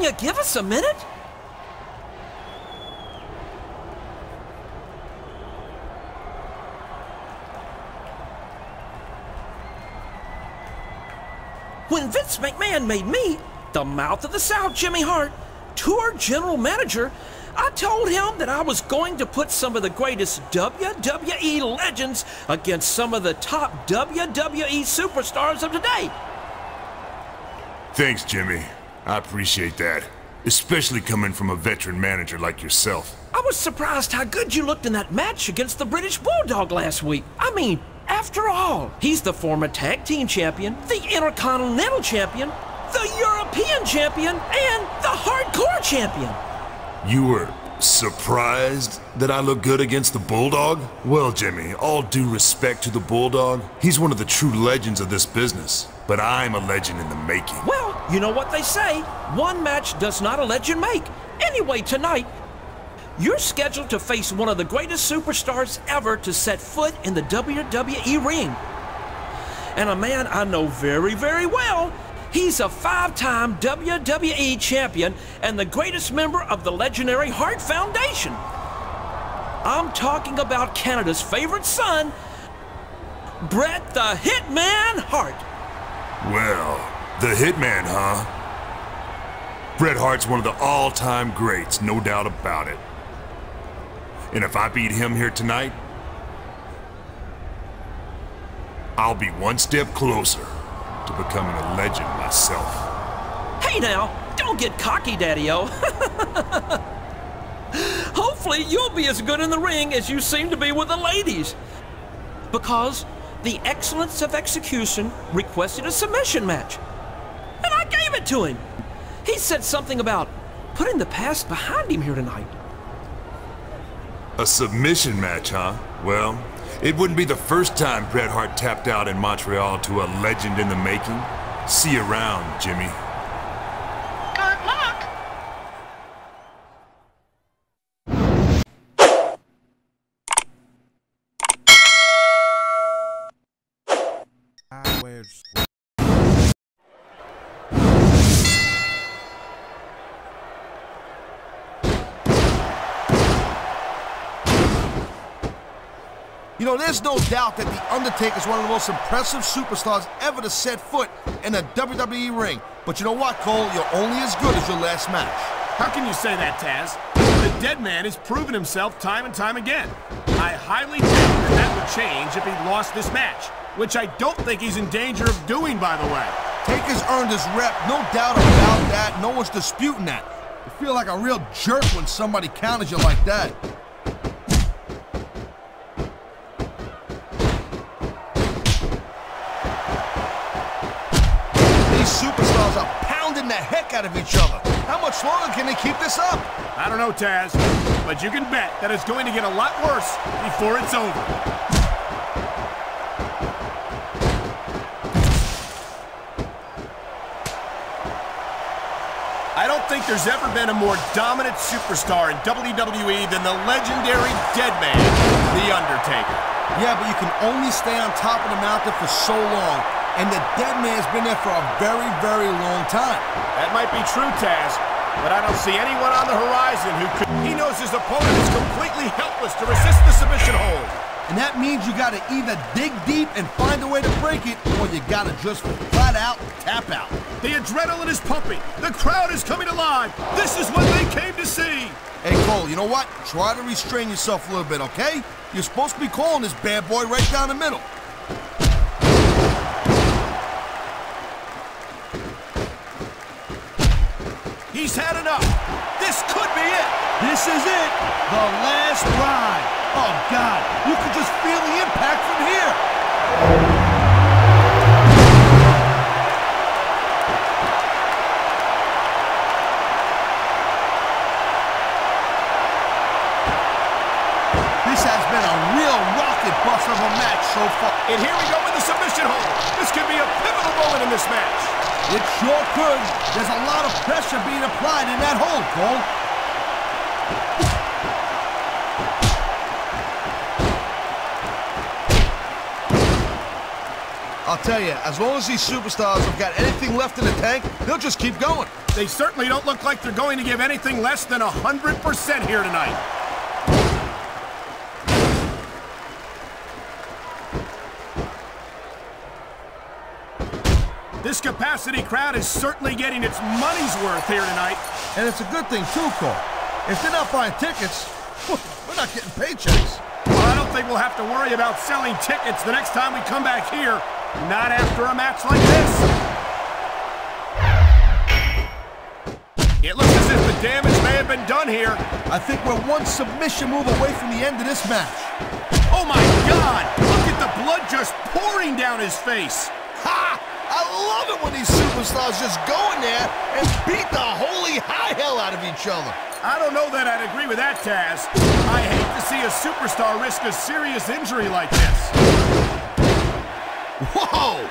Can you give us a minute? When Vince McMahon made me the mouth of the South, Jimmy Hart, tour general manager, I told him that I was going to put some of the greatest WWE legends against some of the top WWE superstars of today. Thanks, Jimmy. I appreciate that, especially coming from a veteran manager like yourself. I was surprised how good you looked in that match against the British Bulldog last week. I mean, after all, he's the former tag team champion, the Intercontinental champion, the European champion, and the hardcore champion. You were surprised that I look good against the Bulldog? Well, Jimmy, all due respect to the Bulldog, he's one of the true legends of this business, but I'm a legend in the making. Well, you know what they say, one match does not a legend make. Anyway, tonight, you're scheduled to face one of the greatest superstars ever to set foot in the WWE ring. And a man I know very, very well. He's a five-time WWE champion and the greatest member of the legendary Heart Foundation. I'm talking about Canada's favorite son, Bret the Hitman Hart. Well, the Hitman, huh? Bret Hart's one of the all-time greats, no doubt about it. And if I beat him here tonight, I'll be one step closer to becoming a legend myself. Hey now, don't get cocky, Daddy-O. Hopefully you'll be as good in the ring as you seem to be with the ladies, because the excellence of execution requested a submission match, and I gave it to him. He said something about putting the past behind him here tonight. A submission match, huh? Well, it wouldn't be the first time Bret Hart tapped out in Montreal to a legend in the making. See you around, Jimmy. Good luck! You know, there's no doubt that The Undertaker is one of the most impressive superstars ever to set foot in a WWE ring. But you know what, Cole? You're only as good as your last match. How can you say that, Taz? The dead man has proven himself time and time again. I highly doubt that would change if he lost this match, which I don't think he's in danger of doing, by the way. Taker's earned his rep, no doubt about that. No one's disputing that. You feel like a real jerk when somebody counters you like that. Superstars are pounding the heck out of each other. How much longer can they keep this up? I don't know, Taz, but you can bet that it's going to get a lot worse before it's over. I don't think there's ever been a more dominant superstar in WWE than the legendary Deadman, The Undertaker. Yeah, but you can only stay on top of the mountain for so long. And the dead man's been there for a very, very long time. That might be true, Taz, but I don't see anyone on the horizon who could. He knows his opponent is completely helpless to resist the submission hold. And that means you gotta either dig deep and find a way to break it, or you gotta just flat out tap out. The adrenaline is pumping. The crowd is coming alive. This is what they came to see. Hey, Cole, you know what? Try to restrain yourself a little bit, okay? You're supposed to be calling this bad boy right down the middle. He's had enough. This could be it. This is it. The Last Ride. Oh, God. You can just feel the impact from here. This has been a real rocket bus of a match so far. And here we go with the submission hold. This could be a pivotal moment in this match. It sure could. There's a lot of pressure being applied in that hole, Cole. I'll tell you, as long as these superstars have got anything left in the tank, they'll just keep going. They certainly don't look like they're going to give anything less than 100% here tonight. This capacity crowd is certainly getting its money's worth here tonight. And it's a good thing, too, Cole. If they're not buying tickets, we're not getting paychecks. Well, I don't think we'll have to worry about selling tickets the next time we come back here. Not after a match like this. It looks as if the damage may have been done here. I think we're one submission move away from the end of this match. Oh, my God! Look at the blood just pouring down his face. I love it when these superstars just go in there and beat the holy high hell out of each other. I don't know that I'd agree with that, Taz. I hate to see a superstar risk a serious injury like this. Whoa!